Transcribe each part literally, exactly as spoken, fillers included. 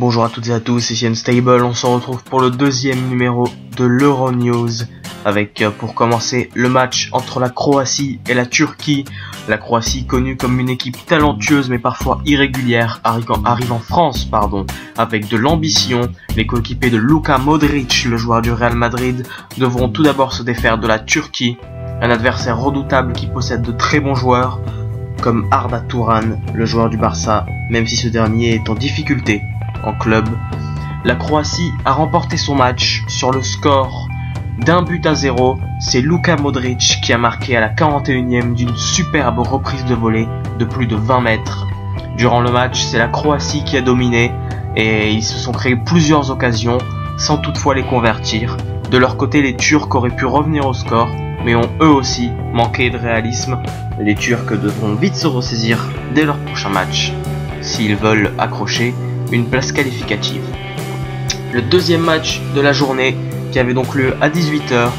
Bonjour à toutes et à tous, ici Unstable, on se retrouve pour le deuxième numéro de l'Euro News, avec pour commencer le match entre la Croatie et la Turquie. La Croatie, connue comme une équipe talentueuse mais parfois irrégulière, arrive en France pardon, avec de l'ambition. Les coéquipiers de Luka Modric, le joueur du Real Madrid, devront tout d'abord se défaire de la Turquie, un adversaire redoutable qui possède de très bons joueurs, comme Arda Turan, le joueur du Barça, même si ce dernier est en difficulté en club. La Croatie a remporté son match sur le score d'un but à zéro. C'est Luka Modric qui a marqué à la quarante et unième d'une superbe reprise de volée de plus de vingt mètres. Durant le match, c'est la Croatie qui a dominé et ils se sont créés plusieurs occasions sans toutefois les convertir. De leur côté, les Turcs auraient pu revenir au score mais ont eux aussi manqué de réalisme. Les Turcs devront vite se ressaisir dès leur prochain match s'ils veulent accrocher une place qualificative. Le deuxième match de la journée, qui avait donc lieu à dix-huit heures,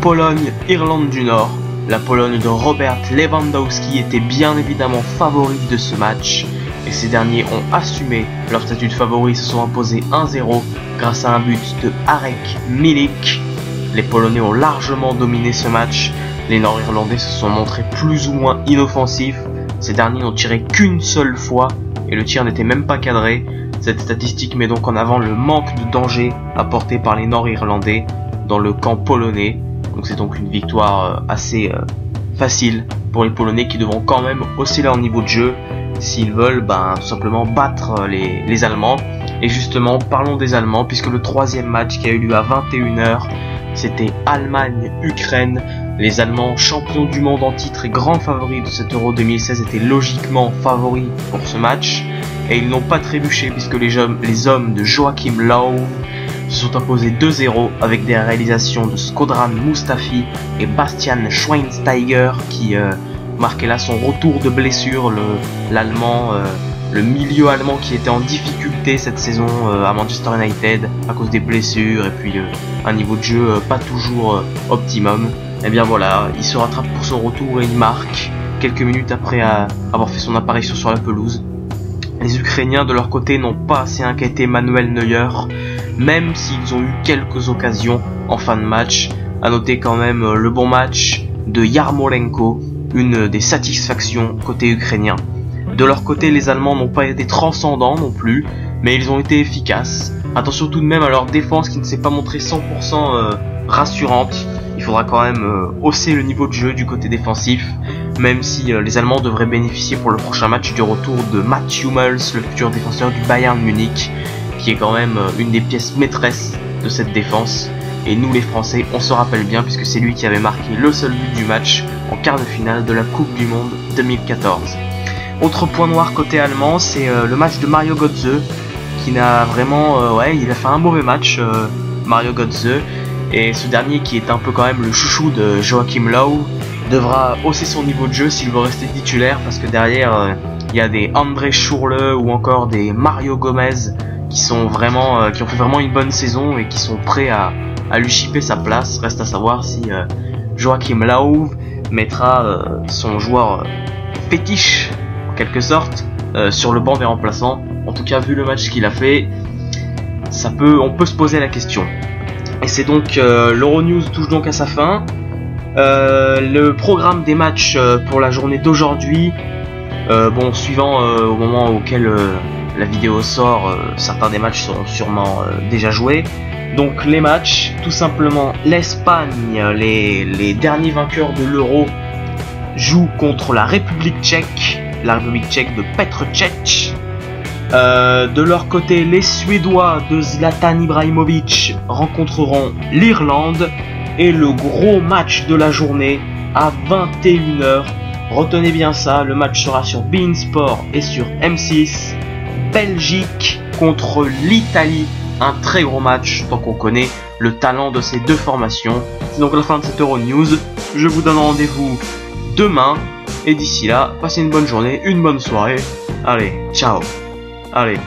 Pologne-Irlande du Nord. La Pologne de Robert Lewandowski était bien évidemment favorite de ce match, et ces derniers ont assumé leur statut de favori, se sont imposés un zéro grâce à un but de Arek Milik. Les Polonais ont largement dominé ce match, les Nord-Irlandais se sont montrés plus ou moins inoffensifs, ces derniers n'ont tiré qu'une seule fois, et le tir n'était même pas cadré. Cette statistique met donc en avant le manque de danger apporté par les Nord-Irlandais dans le camp polonais. Donc c'est donc une victoire assez facile pour les Polonais qui devront quand même hausser leur niveau de jeu s'ils veulent ben, tout simplement battre les, les Allemands. Et justement, parlons des Allemands, puisque le troisième match qui a eu lieu à vingt et une heures, c'était Allemagne-Ukraine. Les Allemands, champions du monde en titre et grands favoris de cet Euro deux mille seize, étaient logiquement favoris pour ce match. Et ils n'ont pas trébuché puisque les hommes, les hommes de Joachim Löw se sont imposés deux zéro avec des réalisations de Skodran Mustafi et Bastian Schweinsteiger qui euh, marquait là son retour de blessure, le, l'allemand, euh, le milieu allemand qui était en difficulté cette saison euh, à Manchester United à cause des blessures et puis euh, un niveau de jeu euh, pas toujours euh, optimum. Et bien voilà, il se rattrape pour son retour et il marque quelques minutes après avoir fait son apparition sur la pelouse. Les Ukrainiens de leur côté n'ont pas assez inquiété Manuel Neuer, même s'ils ont eu quelques occasions en fin de match. A noter quand même le bon match de Yarmolenko, une des satisfactions côté ukrainien. De leur côté, les Allemands n'ont pas été transcendants non plus, mais ils ont été efficaces. Attention tout de même à leur défense qui ne s'est pas montrée cent pour cent rassurante. Il faudra quand même hausser le niveau de jeu du côté défensif, même si les Allemands devraient bénéficier pour le prochain match du retour de Matt Hummels, le futur défenseur du Bayern Munich, qui est quand même une des pièces maîtresses de cette défense. Et nous les Français, on se rappelle bien, puisque c'est lui qui avait marqué le seul but du match en quart de finale de la Coupe du Monde deux mille quatorze. Autre point noir côté allemand, c'est le match de Mario Gotze, qui n'a vraiment... ouais, il a fait un mauvais match, euh, Mario Gotze. Et ce dernier, qui est un peu quand même le chouchou de Joachim Löw, devra hausser son niveau de jeu s'il veut rester titulaire, parce que derrière il euh, y a des André Schürrle ou encore des Mario Gomez qui sont vraiment euh, qui ont fait vraiment une bonne saison et qui sont prêts à, à lui chipper sa place. Reste à savoir si euh, Joachim Löw mettra euh, son joueur euh, fétiche en quelque sorte euh, sur le banc des remplaçants. En tout cas, vu le match qu'il a fait, ça peut on peut se poser la question. Et c'est donc euh, l'Euronews touche donc à sa fin. Euh, le programme des matchs euh, pour la journée d'aujourd'hui, euh, bon, suivant euh, au moment auquel euh, la vidéo sort, euh, certains des matchs seront sûrement euh, déjà joués. Donc les matchs, tout simplement, l'Espagne, les, les derniers vainqueurs de l'Euro, jouent contre la République tchèque, la République tchèque de Petr Cech. Euh, de leur côté, les Suédois de Zlatan Ibrahimovic rencontreront l'Irlande. Et le gros match de la journée à vingt et une heures. Retenez bien ça, le match sera sur BeIN Sport et sur M six. Belgique contre l'Italie. Un très gros match, tant qu'on connaît le talent de ces deux formations. C'est donc la fin de cette Euronews. Je vous donne rendez-vous demain. Et d'ici là, passez une bonne journée, une bonne soirée. Allez, ciao. Allez.